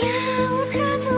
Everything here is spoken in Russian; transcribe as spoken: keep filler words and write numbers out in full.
Я украду